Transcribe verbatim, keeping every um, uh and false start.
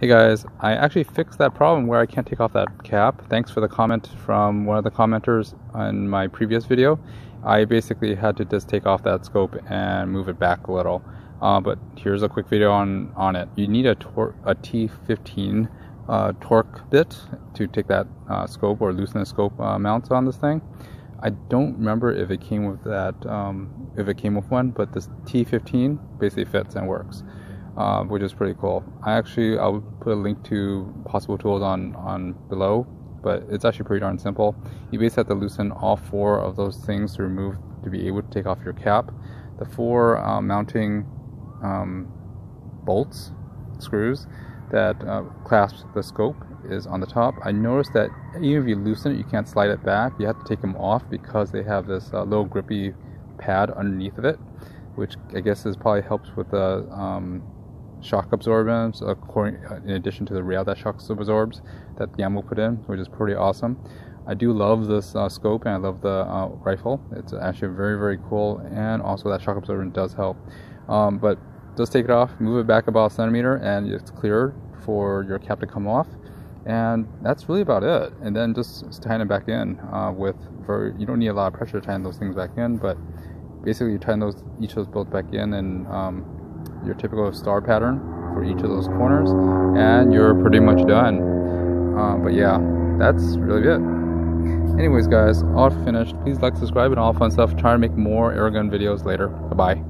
Hey guys, I actually fixed that problem where I can't take off that cap. Thanks for the comment from one of the commenters on my previous video. I basically had to just take off that scope and move it back a little. Uh, but here's a quick video on, on it. You need a, a T fifteen uh, torque bit to take that uh, scope or loosen the scope uh, mounts on this thing. I don't remember if it came with that, um, if it came with one, but this T fifteen basically fits and works. Uh, which is pretty cool. I actually I'll put a link to possible tools on on below, but it's actually pretty darn simple. You basically have to loosen all four of those things to remove to be able to take off your cap. The four uh, mounting um, bolts, screws that uh, clasp the scope is on the top. I noticed that even if you loosen it, you can't slide it back. You have to take them off because they have this uh, little grippy pad underneath of it, which I guess is probably helps with the um, shock absorbance, according, in addition to the rail that shock absorbs that Yamo put in, which is pretty awesome. I do love this uh, scope and I love the uh, rifle. It's actually very, very cool, and also that shock absorbance does help. Um, but just take it off, move it back about a centimeter, and it's clear for your cap to come off. And that's really about it. And then just tighten it back in uh, with, very, you don't need a lot of pressure to tighten those things back in, but basically you tighten those, each of those bolts back in, and um, your typical star pattern for each of those corners, and you're pretty much done. Um, but yeah, that's really it. Anyways guys, all finished. Please like, subscribe, and all fun stuff. Try to make more airgun videos later. Bye bye.